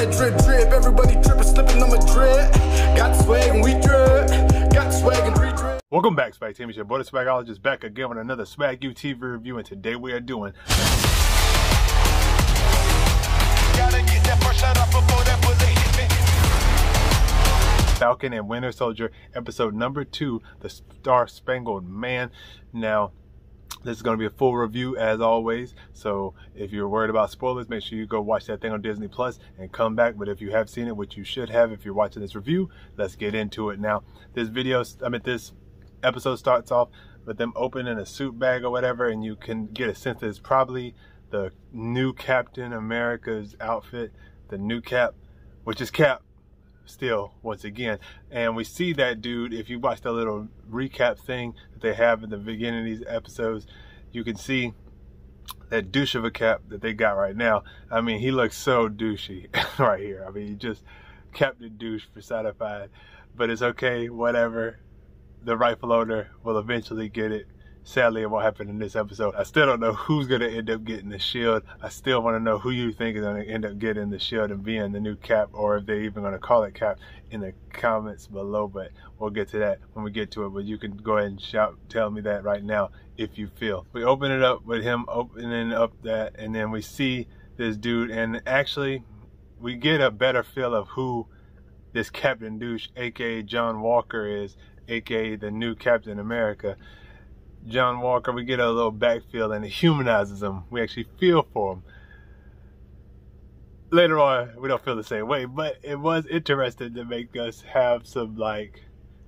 that drip drip. Everybody tripping, slipping on my drip. Got swag and we drip. Got swag and we drip. Welcome back, Swag Team. It's your boy, the Swagologist, back again with another Swag U TV review, and today we are doing. Falcon and Winter Soldier, episode number 2, The Star Spangled Man. Now, this is going to be a full review as always, so if you're worried about spoilers, make sure you go watch that thing on Disney Plus and come back. But if you have seen it, which you should have if you're watching this review, let's get into it. Now, this episode starts off with them opening a suit bag or whatever, and you can get a sense that it's probably the new Captain America's outfit, the new Cap, which is Cap. Still, once again, and we see that dude. If you watch the little recap thing that they have in the beginning of these episodes, you can see that douche of a Cap that they got right now. I mean, he looks so douchey right here. I mean, he just Captain Douche personified. But it's okay, whatever. The rightful owner will eventually get it. Sadly, it won't happen in this episode. I still don't know who's going to end up getting the shield. I still want to know who you think is going to end up getting the shield and being the new Cap, or if they're even going to call it Cap, in the comments below. But we'll get to that when we get to it. But you can go ahead and shout, tell me that right now if you feel. We open it up with him opening up that, and then we see this dude, and actually we get a better feel of who this Captain Douche, aka John Walker, is, aka the new Captain America. John Walker, we get a little backfield, and it humanizes him. We actually feel for him. Later on, we don't feel the same way, but it was interesting to make us have some like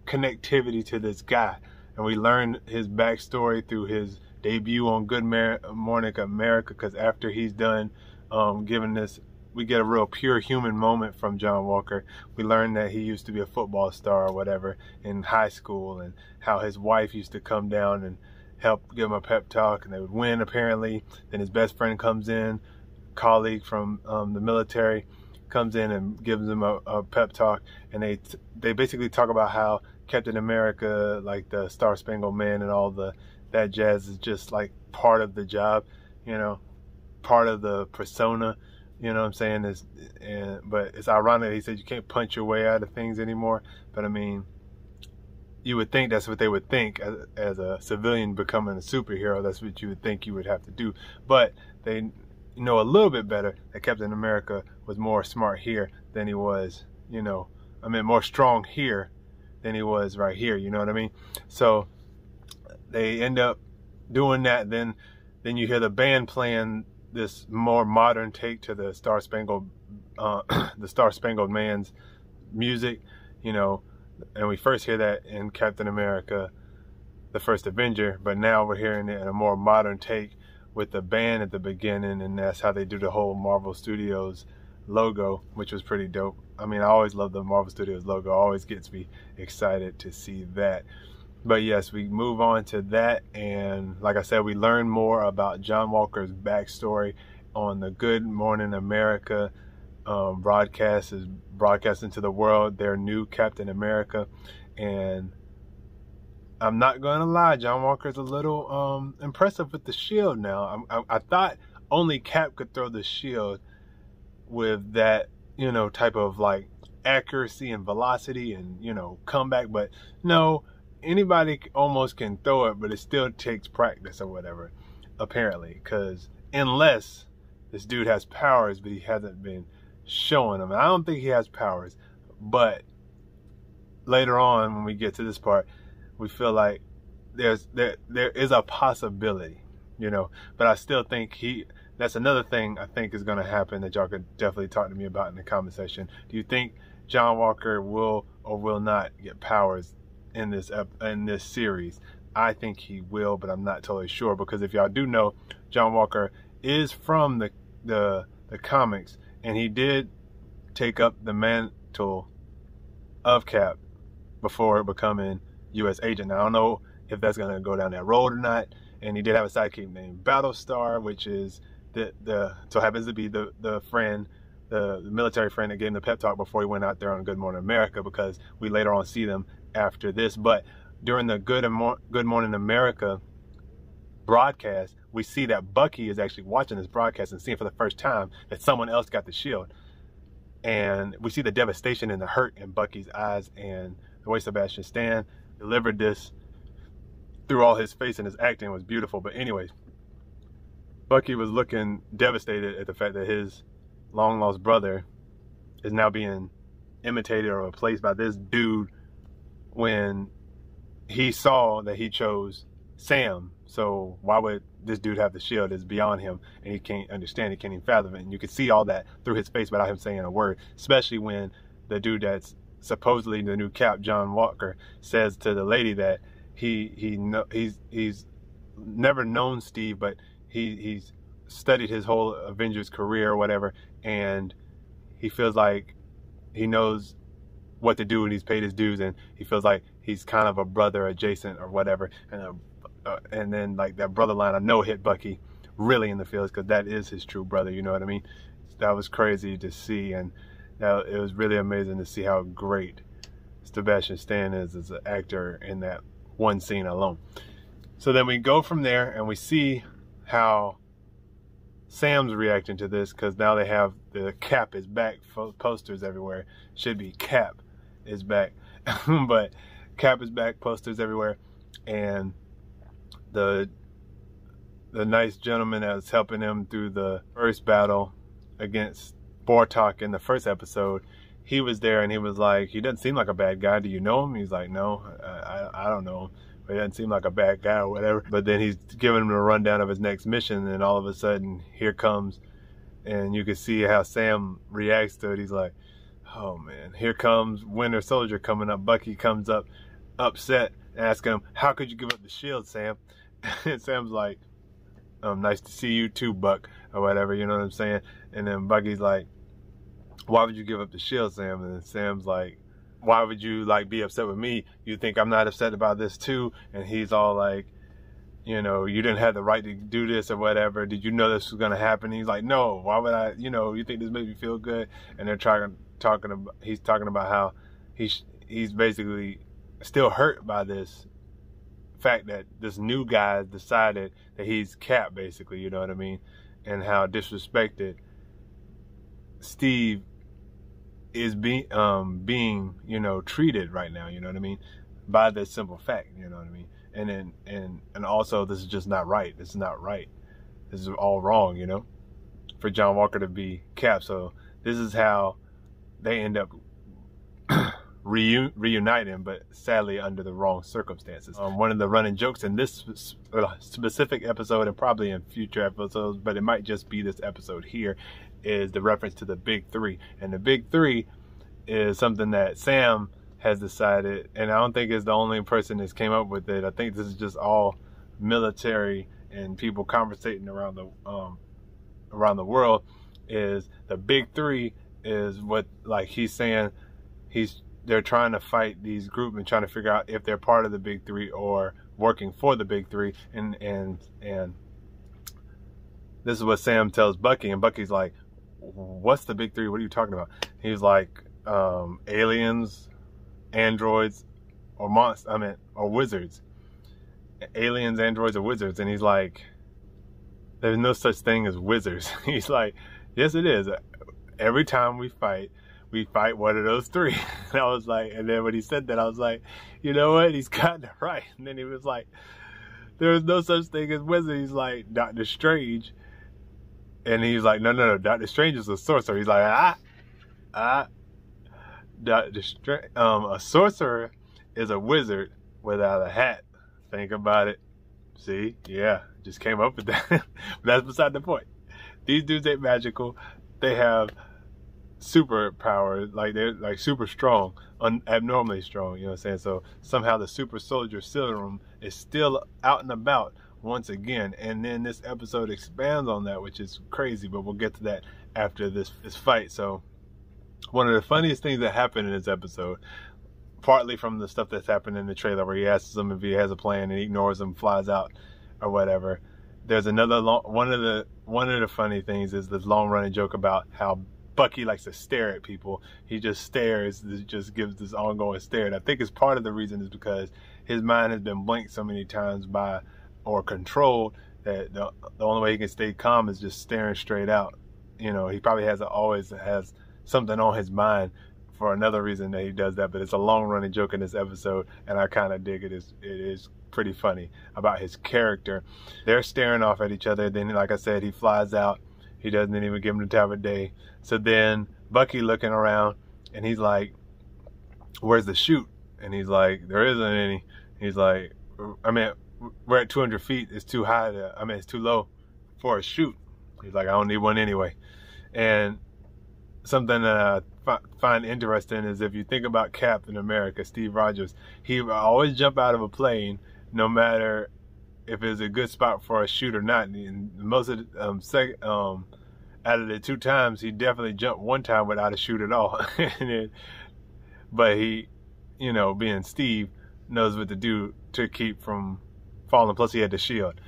connectivity to this guy. And we learn his backstory through his debut on Good Morning America, because after he's done giving this, we get a real pure human moment from John Walker. We learn that he used to be a football star or whatever in high school, and how his wife used to come down and help give him a pep talk, and they would win apparently. Then his best friend comes in, colleague from the military, comes in and gives him a pep talk, and they basically talk about how Captain America, like the Star Spangled Man and all that jazz, is just like part of the job, you know, part of the persona. You know what I'm saying? But it's ironic. He said you can't punch your way out of things anymore. But I mean, you would think that's what they would think as a civilian becoming a superhero. That's what you would think you would have to do. But they know a little bit better that Captain America was more smart here than he was, you know, I mean, more strong here than he was right here. You know what I mean? So they end up doing that. Then you hear the band playing this more modern take to the Star Spangled Man's music, you know, and we first hear that in Captain America, the First Avenger, but now we're hearing it in a more modern take with the band at the beginning, and that's how they do the whole Marvel Studios logo, which was pretty dope. I mean, I always love the Marvel Studios logo. It always gets me excited to see that. But yes, we move on to that, and like I said, we learn more about John Walker's backstory on the Good Morning America broadcast, is broadcasting to the world their new Captain America. And I'm not gonna lie, John Walker's a little impressive with the shield now. I thought only Cap could throw the shield with that, you know, type of like accuracy and velocity and, you know, comeback, but no. Anybody almost can throw it, but it still takes practice or whatever, apparently, because unless this dude has powers, but he hasn't been showing them. And I don't think he has powers, but later on when we get to this part, we feel like there is a possibility, you know. But I still think that's another thing I think is going to happen that y'all could definitely talk to me about in the comment section. Do you think John Walker will or will not get powers in this series? I think he will, but I'm not totally sure, because if y'all do know, John Walker is from the comics, and he did take up the mantle of Cap before becoming U.S. Agent. Now, I don't know if that's going to go down that road or not, and he did have a sidekick named Battlestar, which is so happens to be the military friend that gave him the pep talk before he went out there on Good Morning America, because we later on see them after this. But during the Good Morning America broadcast, we see that Bucky is actually watching this broadcast and seeing for the first time that someone else got the shield. And we see the devastation and the hurt in Bucky's eyes and the way Sebastian Stan delivered this through all his face and his acting was beautiful. But anyways, Bucky was looking devastated at the fact that his long lost brother is now being imitated or replaced by this dude when he saw that he chose Sam. So why would this dude have the shield? Is beyond him, and he can't understand, he can't even fathom it. And you can see all that through his face without him saying a word, especially when the dude that's supposedly the new Cap, John Walker, says to the lady that he's never known Steve, but he's studied his whole Avengers career or whatever, and he feels like he knows what to do and he's paid his dues, and he feels like he's kind of a brother adjacent or whatever. And then like that brother line, I know hit Bucky really in the feels, because that is his true brother, you know what I mean? That was crazy to see, and that, it was really amazing to see how great Sebastian Stan is as an actor in that one scene alone. So then we go from there and we see how Sam's reacting to this, because now they have the Cap is back posters everywhere. Should be Cap is back, but Cap is back posters everywhere. And the nice gentleman that was helping him through the first battle against Bartok in the first episode, he was there, and he was like, he doesn't seem like a bad guy. Do you know him? He's like, no, I don't know him. He doesn't seem like a bad guy or whatever. But then he's giving him a rundown of his next mission, and all of a sudden, here comes, and you can see how Sam reacts to it. He's like, oh man, here comes Winter Soldier coming up. Bucky comes up, upset, asking him, how could you give up the shield, Sam? And Sam's like, nice to see you too, Buck, or whatever, you know what I'm saying? And then Bucky's like, why would you give up the shield, Sam? And then Sam's like, why would you like be upset with me? You think I'm not upset about this too? And he's all like, you know, you didn't have the right to do this or whatever. Did you know this was gonna happen? And he's like, no, why would I? You know, you think this made me feel good? And they're talking about how he's basically still hurt by this fact that this new guy decided that he's Cap, basically, you know what I mean? And how disrespected Steve is being, you know, treated right now, you know what I mean, by this simple fact, you know what I mean? And then and also, this is just not right. This is not right. This is all wrong, you know, for John Walker to be Cap. So this is how they end up reuniting, but sadly under the wrong circumstances. One of the running jokes in this specific episode, and probably in future episodes, but it might just be this episode here, is the reference to the Big Three. And the Big Three is something that Sam has decided, and I don't think it's the only person that's came up with it. I think this is just all military and people conversating around the world. Is the Big Three is what, like, he's saying they're trying to fight these group and trying to figure out if they're part of the Big Three or working for the Big Three. And this is what Sam tells Bucky, and Bucky's like, what's the Big Three? What are you talking about? He's like, aliens, androids, or wizards. Aliens, androids, or wizards. And he's like, there's no such thing as wizards. He's like, yes, it is. Every time we fight one of those three. And I was like, and then when he said that, I was like, you know what? He's kind of right. And then he was like, there's no such thing as wizards. He's like, Dr. Strange. And he's like, no, Dr. Strange is a sorcerer. He's like, Dr. Strange, a sorcerer is a wizard without a hat. Think about it. See? Yeah, just came up with that. But that's beside the point. These dudes ain't magical. They have superpowers. Like, they're like super strong, abnormally strong, you know what I'm saying? So somehow the super soldier serum is still out and about once again, and then this episode expands on that, which is crazy, but we'll get to that after this fight. So one of the funniest things that happened in this episode, partly from the stuff that's happened in the trailer, where he asks him if he has a plan and he ignores him, flies out or whatever. There's another one of the funny things is this long running joke about how Bucky likes to stare at people. He just stares, just gives this ongoing stare. And I think it's part of the reason is because his mind has been blanked so many times by, or controlled, that the only way he can stay calm is just staring straight out. You know, he probably always has something on his mind for another reason that he does that. But it's a long running joke in this episode, and I kind of dig it. It is pretty funny about his character. They're staring off at each other. Then, like I said, he flies out. He doesn't even give him the time of day. So then Bucky looking around, and he's like, where's the chute? And he's like, there isn't any. He's like, I mean, we're at 200 feet. It's too high. It's too low for a chute. He's like, I don't need one anyway. And something that I find interesting is if you think about Captain America, Steve Rogers, he always jump out of a plane, no matter if it's a good spot for a shoot or not. And most of the, out of the two times, he definitely jumped one time without a shoot at all. But he, you know, being Steve, knows what to do to keep from falling. Plus, he had the shield.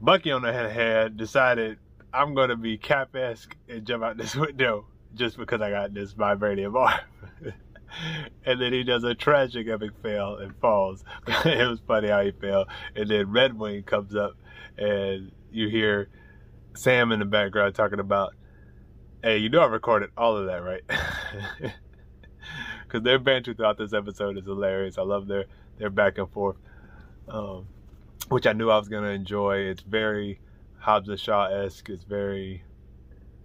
Bucky, on the other hand, decided, I'm going to be Cap-esque and jump out this window just because I got this vibranium arm. And then he does a tragic epic fail and falls. It was funny how he fell. And then Red Wing comes up, and you hear Sam in the background talking about, hey, you know I recorded all of that, right? Because their banter throughout this episode is hilarious. I love their back and forth, which I knew I was going to enjoy. It's very Hobbs and Shaw-esque. It's very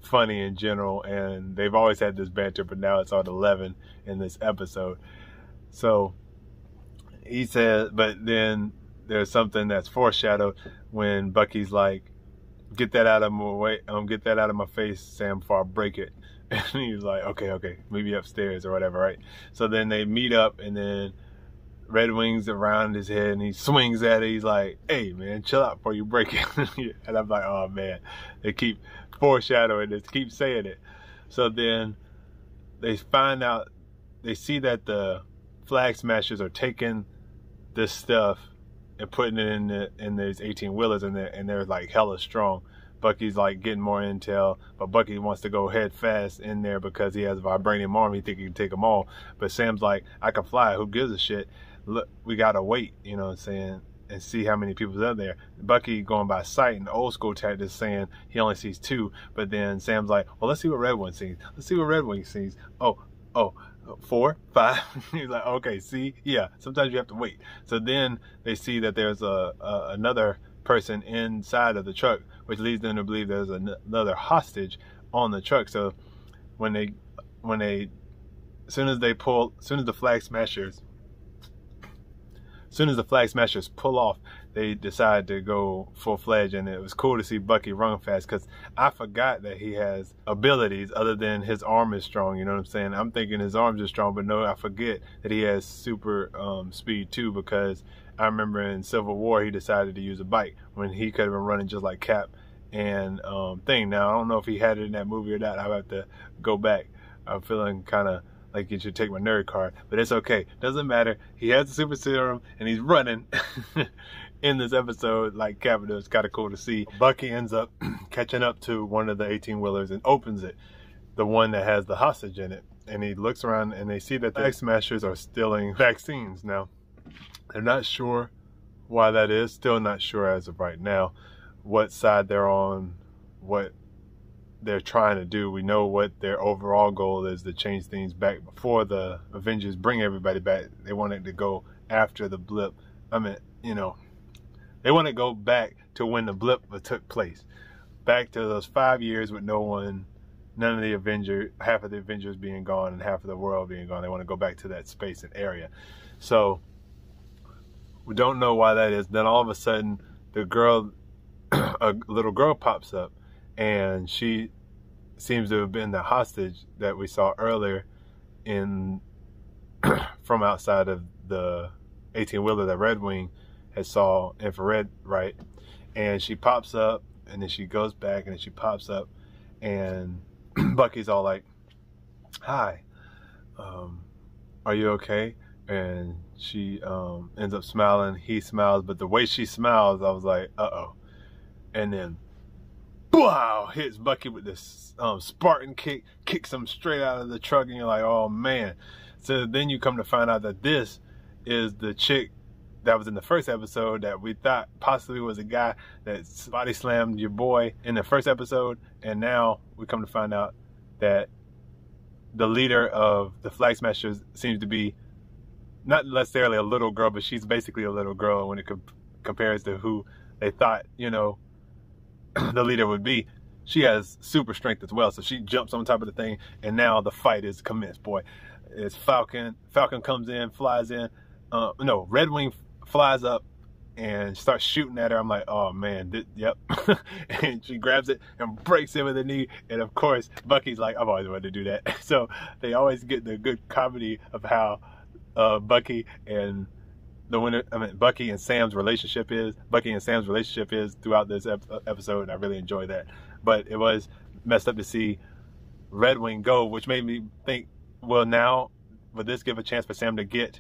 funny in general, and they've always had this banter, but now it's on 11 in this episode. So he says, but then there's something that's foreshadowed when Bucky's like, get that out of my way, get that out of my face, Sam, before I break it. And he's like, okay, maybe upstairs or whatever, right? So then they meet up, and then Red Wing's around his head, and he swings at it. He's like, hey, man, chill out before you break it. And I'm like, oh, man. They keep foreshadowing this, keep saying it. So then they find out, they see that the Flag Smashers are taking this stuff and putting it in these 18-wheelers, and they're like hella strong. Bucky's like getting more intel, but Bucky wants to go head fast in there because he has a vibranium arm. He thinks he can take them all. But Sam's like, I can fly. Who gives a shit? Look, we got to wait, you know what I'm saying, and see how many people's out there. Bucky going by sight and old school tactics, saying he only sees two. But then Sam's like, well, let's see what Red Wing sees. Let's see what Red Wing sees. Oh, 4, 5. He's like, okay, see? Yeah, sometimes you have to wait. So then they see that there's another person inside of the truck, which leads them to believe there's another hostage on the truck. So as soon as the Flag Smashers pull off, they decide to go full-fledged. And it was cool to see Bucky run fast, because I forgot that he has abilities other than his arm is strong. You know what I'm saying? I'm thinking his arms are strong, but no, I forget that he has super speed too, because I remember in Civil War, he decided to use a bike when he could have been running just like Cap and Thing. Now, I don't know if he had it in that movie or not. I'll have to go back. I'm feeling kind of like you should take my nerd card, but it's okay. Doesn't matter. He has the super serum, and he's running in this episode like Cap. It's kind of cool to see. Bucky ends up catching up to one of the 18-wheelers and opens it, the one that has the hostage in it. And he looks around, and they see that the Flag Smashers are stealing vaccines. Now, they're not sure why that is. Still not sure as of right now what side they're on, what they're trying to do. We know what their overall goal is, to change things back before the Avengers bring everybody back. They wanted to go after the blip. I mean, you know, they want to go back to when the blip took place, back to those 5 years with no one, none of the Avengers, half of the Avengers being gone and half of the world being gone. They want to go back to that space and area. So we don't know why that is. Then all of a sudden, the girl, a little girl pops up, and she seems to have been the hostage that we saw earlier in from outside of the 18-wheeler that Red Wing had saw infrared, right? And she pops up, and then she goes back, and then she pops up, and Bucky's all like, hi, are you okay? And she ends up smiling. He smiles, but the way she smiles, I was like, uh-oh. And then wow, hits Bucky with this Spartan kick, kicks him straight out of the truck, and you're like, oh, man. So then you come to find out that this is the chick that was in the first episode that we thought possibly was a guy that body slammed your boy in the first episode, and now we come to find out that the leader of the Flag Smashers seems to be not necessarily a little girl, but she's basically a little girl when it compares to who they thought, you know, the leader would be. She has super strength as well, so she jumps on top of the thing, and now the fight is commenced, boy. It's Falcon. Falcon comes in, flies in. No, Red Wing flies up and starts shooting at her. I'm like, oh, man, yep. And she grabs it and breaks him in the knee. And, of course, Bucky's like, I've always wanted to do that. So they always get the good comedy of how Bucky and Sam's relationship is. Bucky and Sam's relationship is throughout this episode, and I really enjoy that. But it was messed up to see Red Wing go, which made me think, well, now, would this give a chance for Sam to get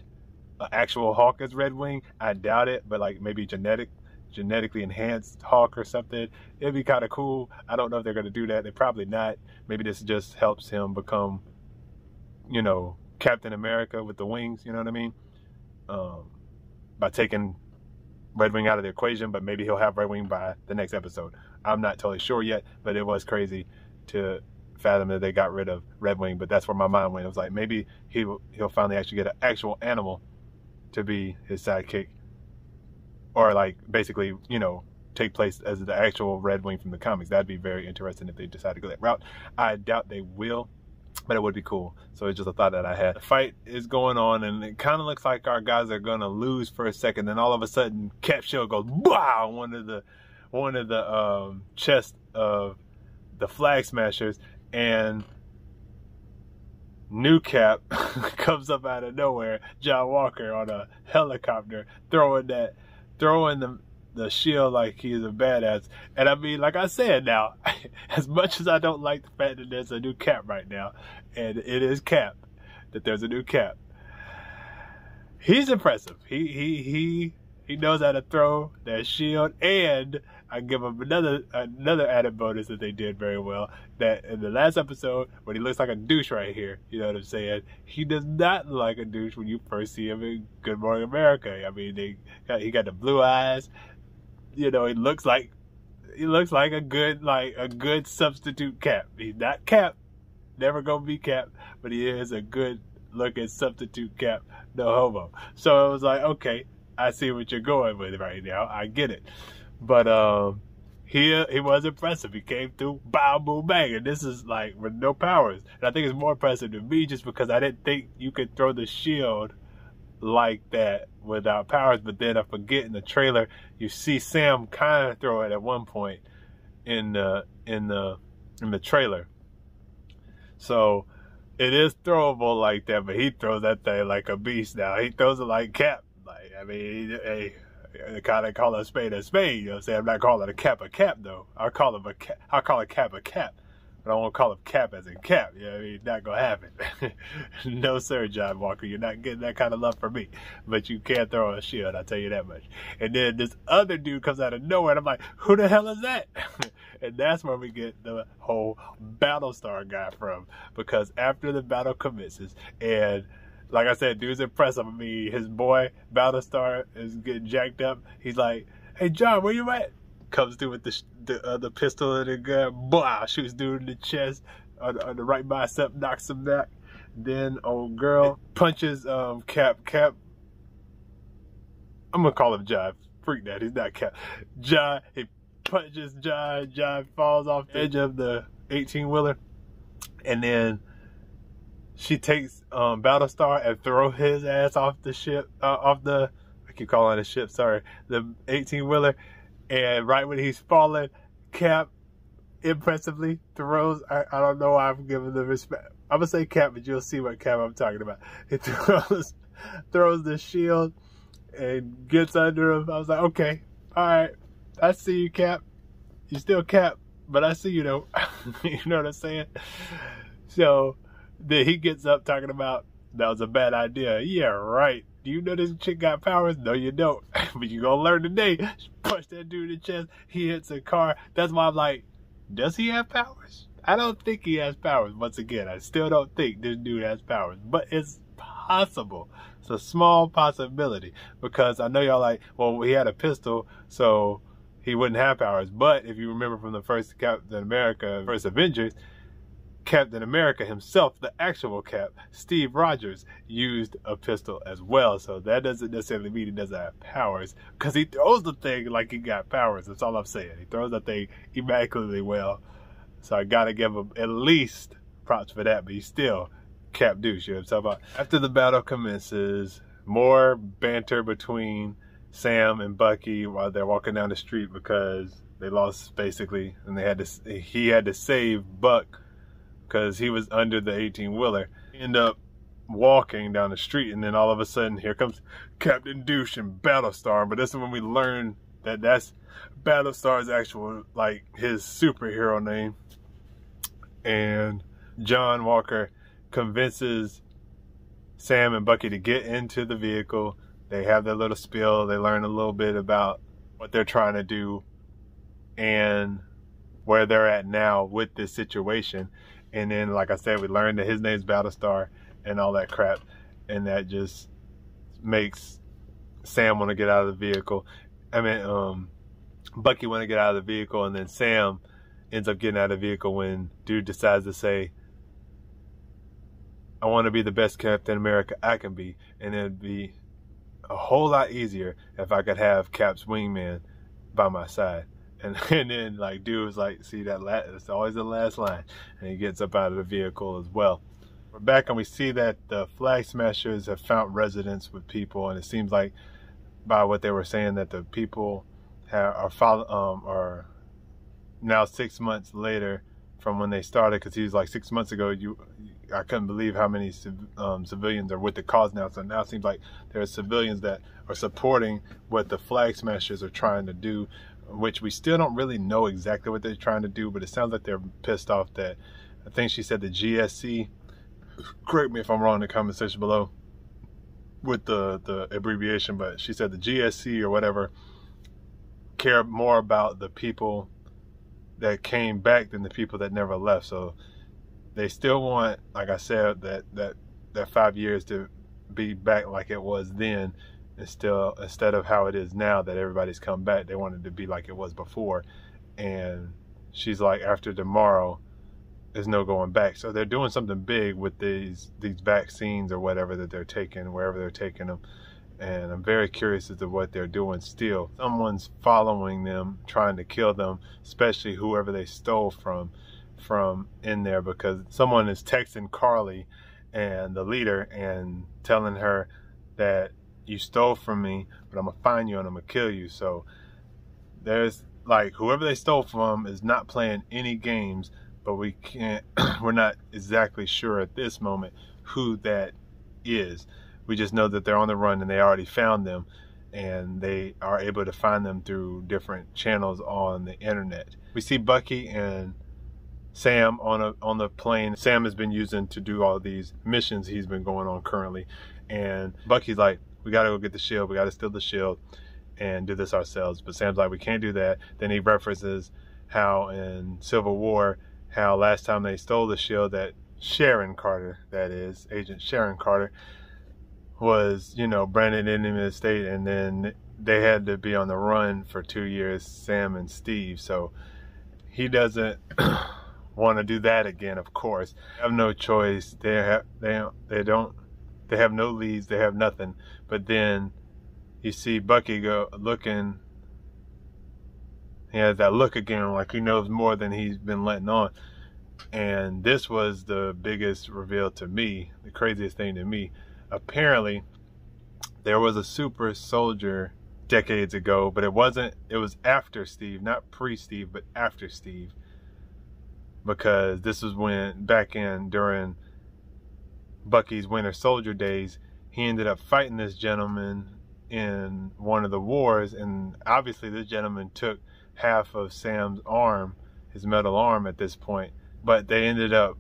an actual Hawk as Red Wing? I doubt it, but like maybe genetically enhanced Hawk or something. It'd be kind of cool. I don't know if they're going to do that. They're probably not. Maybe this just helps him become, you know, Captain America with the wings, you know what I mean? By taking Red Wing out of the equation, but maybe he'll have Red Wing by the next episode. I'm not totally sure yet, but it was crazy to fathom that they got rid of Red Wing, but that's where my mind went. It was like, maybe he'll finally actually get an actual animal to be his sidekick, or like basically, you know, take place as the actual Red Wing from the comics. That'd be very interesting if they decide to go that route. I doubt they will, but it would be cool. So it's just a thought that I had. The fight is going on, and it kind of looks like our guys are gonna lose for a second. Then all of a sudden, Cap Shell goes wow, one of the chest of the Flag Smashers, and new Cap comes up out of nowhere, John Walker on a helicopter, throwing the shield like he is a badass. And I mean, like I said, now, as much as I don't like the fact that there's a new Cap right now, and it is Cap, that there's a new Cap, he's impressive. He knows how to throw that shield, and I give him another added bonus that they did very well. That in the last episode, when he looks like a douche right here, you know what I'm saying? He does not look like a douche when you first see him in Good Morning America. I mean, he got the blue eyes. You know, he looks like a good substitute Cap. He's not Cap, never gonna be Cap, but he is a good looking substitute Cap. No homo. So it was like, okay, I see what you're going with right now. I get it. But he was impressive. He came through, bow, boom, bang. And this is like with no powers. And I think it's more impressive to me just because I didn't think you could throw the shield like that without powers. But then I forget in the trailer, you see Sam kind of throw it at one point in the trailer. So it is throwable like that, but he throws that thing like a beast now. He throws it like Cap. Like, I mean, hey. They kind of call a spade, you know what I'm saying? I'm not calling a cap though. I'll call him a cap, but I won't call him Cap as in Cap, you know what I mean? Not gonna happen. No sir, John Walker, you're not getting that kind of love from me, but you can throw a shield, I'll tell you that much. And then this other dude comes out of nowhere, and I'm like, who the hell is that? And that's where we get the whole Battlestar guy from, because after the battle commences, and like I said, dude's impressive. I mean, his boy, Battlestar, is getting jacked up. He's like, hey, John, where you at? Comes through with the pistol and the gun. Blah! Shoots dude in the chest, on the right bicep, knocks him back. Then old girl punches Cap. Cap, I'm going to call him John. Freak that. He's not Cap. John, he punches John. John falls off the edge of the 18-wheeler. And then she takes Battlestar and throw his ass off the ship, I keep calling it a ship, sorry, the 18-wheeler. And right when he's falling, Cap impressively throws, I don't know why I'm giving the respect. I'm going to say Cap, but you'll see what Cap I'm talking about. He throws the shield and gets under him. I was like, okay, all right, I see you, Cap. You still Cap, but I see you though. You know what I'm saying? So then he gets up talking about, that was a bad idea. Yeah, right. Do you know this chick got powers? No, you don't. But you're going to learn today. Push that dude in the chest. He hits a car. That's why I'm like, does he have powers? I don't think he has powers. Once again, I still don't think this dude has powers. But it's possible. It's a small possibility. Because I know y'all like, well, he had a pistol, so he wouldn't have powers. But if you remember from the first Captain America, First Avengers, Captain America himself, the actual Cap, Steve Rogers, used a pistol as well. So that doesn't necessarily mean he doesn't have powers, because he throws the thing like he got powers. That's all I'm saying. He throws the thing immaculately well. So I gotta give him at least props for that, but he's still Cap douche, you know what I'm talking about? After the battle commences, more banter between Sam and Bucky while they're walking down the street because they lost basically, and they had to, he had to save Buck because he was under the 18-wheeler. End up walking down the street, and then all of a sudden here comes Captain Douche and Battlestar. But this is when we learn that that's Battlestar's actual, like, his superhero name. And John Walker convinces Sam and Bucky to get into the vehicle. They have their little spiel. They learn a little bit about what they're trying to do and where they're at now with this situation. And then, like I said, we learned that his name's Battlestar and all that crap. And that just makes Sam want to get out of the vehicle. I mean, Bucky want to get out of the vehicle. And then Sam ends up getting out of the vehicle when dude decides to say, I want to be the best Captain America I can be, and it'd be a whole lot easier if I could have Cap's wingman by my side. And then, like, dude was like, see that it's always the last line, and he gets up out of the vehicle as well. We're back, and we see that the Flag Smashers have found residence with people, and it seems like by what they were saying that the people are now 6 months later from when they started, because he was like 6 months ago. I couldn't believe how many civilians are with the cause now. So now it seems like there are civilians that are supporting what the Flag Smashers are trying to do, which we still don't really know exactly what they're trying to do, but it sounds like they're pissed off that, I think she said the GSC, correct me if I'm wrong in the comment section below with the abbreviation, but she said the GSC or whatever care more about the people that came back than the people that never left. So they still want, like I said, that 5 years to be back like it was then, and still, instead of how it is now that everybody's come back, they wanted to be like it was before. And she's like, after tomorrow, there's no going back. So they're doing something big with these vaccines or whatever that they're taking, wherever they're taking them. And I'm very curious as to what they're doing still. Someone's following them, trying to kill them, especially whoever they stole from in there, because someone is texting Carly and the leader and telling her that you stole from me, but I'm gonna find you and I'm gonna kill you. So there's, like, whoever they stole from is not playing any games, but we can't we're not exactly sure at this moment who that is. We just know that they're on the run and they already found them, and they are able to find them through different channels on the internet. We see Bucky and Sam on the plane. Sam has been using to do all these missions he's been going on currently, and Bucky's like, we gotta go get the shield, we gotta steal the shield and do this ourselves. But Sam's like, we can't do that. Then he references how in Civil War, how last time they stole the shield, that Sharon Carter, that is Agent Sharon Carter, was, you know, branded enemy of the state, and then they had to be on the run for 2 years, Sam and Steve. So he doesn't want to do that again, of course. They have no choice. They have no leads, they have nothing. But then you see Bucky go looking, he has that look again, like he knows more than he's been letting on. And this was the biggest reveal to me, the craziest thing to me. Apparently there was a super soldier decades ago, but it was after Steve, not pre-Steve, but after Steve. Because this was when, back in during Bucky's Winter Soldier days, he ended up fighting this gentleman in one of the wars, and obviously this gentleman took half of Sam's arm, his metal arm at this point, but they ended up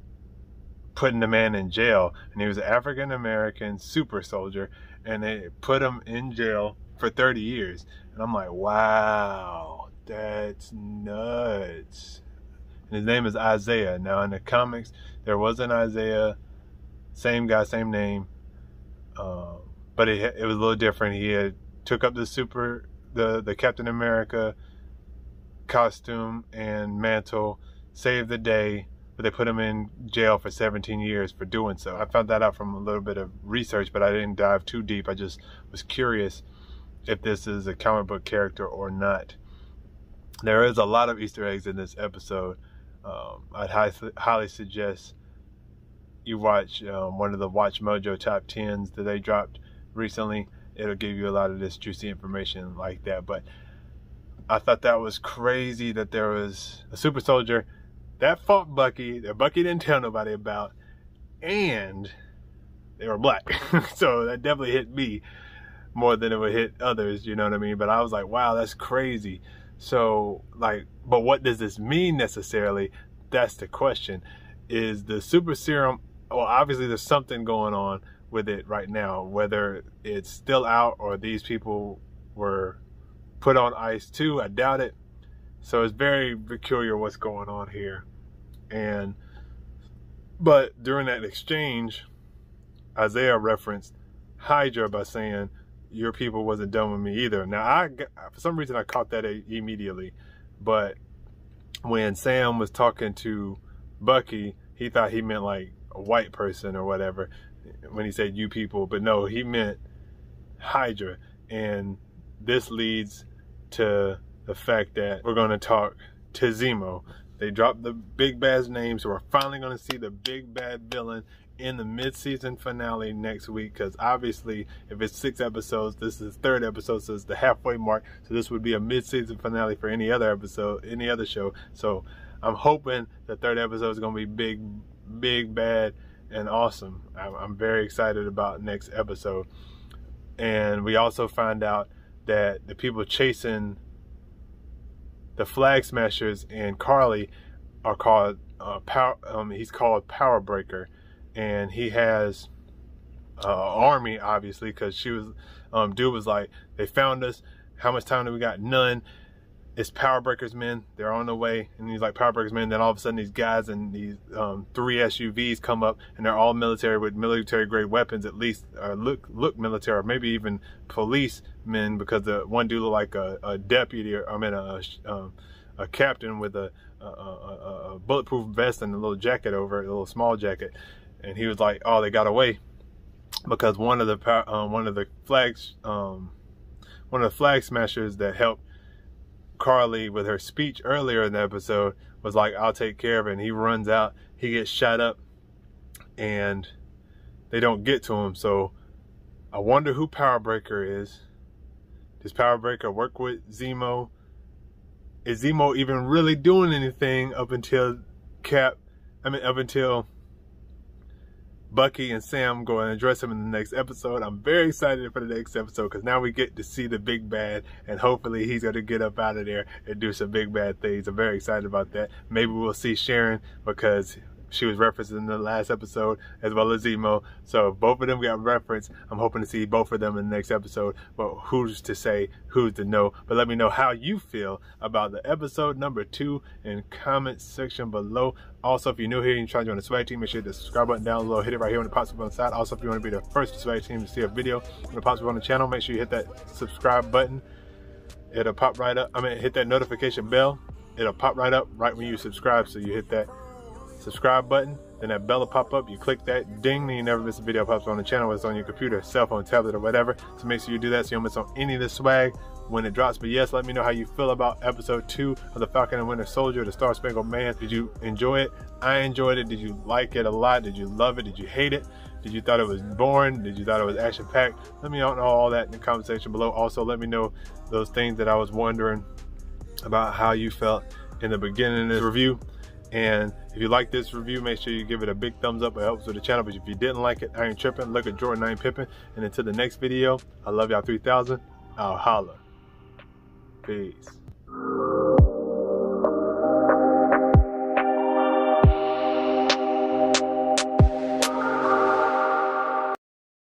putting the man in jail, and he was an African American super soldier, and they put him in jail for 30 years. And I'm like, wow, that's nuts. And his name is Isaiah. Now in the comics, there was an Isaiah, same guy, same name, but it was a little different. He had took up the Captain America costume and mantle, saved the day, but they put him in jail for 17 years for doing so. I found that out from a little bit of research, but I didn't dive too deep. I just was curious if this is a comic book character or not. There is a lot of Easter eggs in this episode. I'd highly suggest you watch one of the Watch Mojo top 10s that they dropped recently. It'll give you a lot of this juicy information like that. But I thought that was crazy that there was a super soldier that fought Bucky, that Bucky didn't tell nobody about, and they were black. So that definitely hit me more than it would hit others, you know what I mean? But I was like, wow, that's crazy. So, like, but what does this mean necessarily? That's the question. Is the super serum, well, obviously there's something going on with it right now, whether it's still out or these people were put on ice too, I doubt it. So it's very peculiar what's going on here. And, but during that exchange, Isaiah referenced Hydra by saying, your people wasn't done with me either. Now, for some reason, I caught that immediately. But when Sam was talking to Bucky, he thought he meant like a white person or whatever when he said you people, but no, he meant Hydra. And this leads to the fact that we're going to talk to Zemo. They dropped the big bad's name, so we're finally going to see the big bad villain in the mid-season finale next week, because obviously if it's 6 episodes, this is the 3rd episode, so it's the halfway mark, so this would be a mid-season finale for any other episode, any other show. So I'm hoping the 3rd episode is going to be big bad and awesome. I'm very excited about next episode. And we also find out that the people chasing the Flag Smashers and Carly are called he's called Power Breaker. And he has an army, obviously, because she was, dude was like, they found us. How much time do we got? None. It's Power Breakers men. They're on the way. And he's like, Power Breakers men. Then all of a sudden, these guys and these 3 SUVs come up, and they're all military with military-grade weapons, at least, or look military, or maybe even police men, because the one dude looked like a deputy, or I mean, a captain with a bulletproof vest and a little jacket over it, a little small jacket. And he was like, "Oh, they got away because one of the Flag Smashers that helped Carly with her speech earlier in the episode was like, 'I'll take care of it.' And he runs out, he gets shot up, and they don't get to him. So I wonder who Power Breaker is. Does Power Breaker work with Zemo? Is Zemo even really doing anything up until Bucky and Sam go and address him in the next episode? I'm very excited for the next episode, because now we get to see the big bad, and hopefully he's going to get up out of there and do some big bad things. I'm very excited about that. Maybe we'll see Sharon, because she was referenced in the last episode, as well as Zemo. So if both of them got referenced, I'm hoping to see both of them in the next episode. But who's to say, who's to know? But let me know how you feel about the episode number 2 in comment section below. Also, if you're new here and you're trying to join the Swag Team, make sure you hit the subscribe button down below. Hit it right here on the pops up on the side. Also, if you want to be the first Swag Team to see a video when it pops up on the channel, make sure you hit that subscribe button. It'll pop right up. I mean, hit that notification bell. It'll pop right up right when you subscribe. So you hit that subscribe button, then that bell will pop up. You click that, ding, then you never miss a video pops on the channel, whether it's on your computer, cell phone, tablet, or whatever. So make sure you do that so you don't miss on any of the swag when it drops. But yes, let me know how you feel about episode 2 of The Falcon and Winter Soldier, The Star Spangled Man. Did you enjoy it? I enjoyed it. Did you like it a lot? Did you love it? Did you hate it? Did you thought it was boring? Did you thought it was action-packed? Let me know all that in the comment section below. Also, let me know those things that I was wondering about how you felt in the beginning of this review. And if you like this review, make sure you give it a big thumbs up. It helps with the channel. But if you didn't like it, I ain't tripping. Look at Jordan, I ain't pipping. And until the next video, I love y'all 3000. I'll holla. Peace.